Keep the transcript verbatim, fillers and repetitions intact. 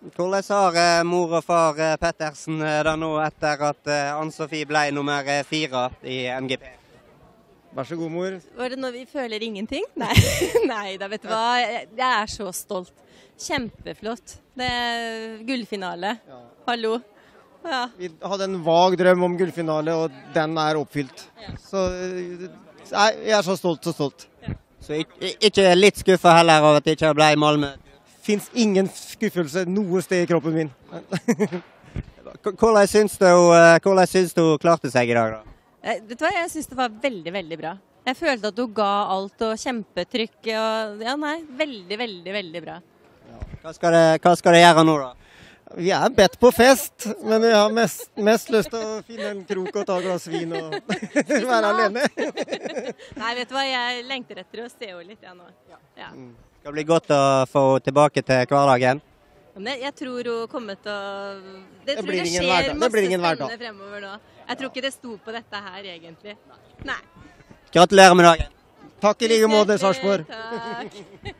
Hvordan har mor og far Pettersson da nå etter at Ann-Sofie ble nummer fire i N G P? Vær så god, mor. Var det når vi føler ingenting? Nei, Nei da vet du hva. Jeg er så stolt. Kjempeflott. Det er gullfinale. Ja. Hallo. Ja. Vi hadde en vag drøm om gullfinale, og den er oppfylt. Ja. Så jeg er så stolt, så stolt. Ja. Så ikke, ikke litt skuffet heller over at det ikke ble i Malmø? Det finnes ingen skuffelse noe sted i kroppen min. Hvordan syns du hun klarte seg i dag? Da? Jeg, vet du hva, jeg syns det var veldig, veldig bra. Jeg følte at hun ga alt og kjempetrykk. Og, ja, nei, veldig, veldig, veldig bra. Ja. Hva, skal det, hva skal det gjøre nå da? Vi er bedt på fest, men vi har mest, mest lyst til å finne en krok og ta glass vin og være alene. Nei, vet du hva, jeg lengter etter å se henne litt jeg, nå. Ja. Ja. Det skal bli godt å få henne tilbake til hverdagen. Jeg tror hun kommer til å... Det, det blir ingen hverdag. Det blir ingen hverdag. Fremover nå. Jeg tror ikke det sto på dette her egentlig. Nei. Gratulerer med dagen. Takk i like måte, Sarpsborg. Takk.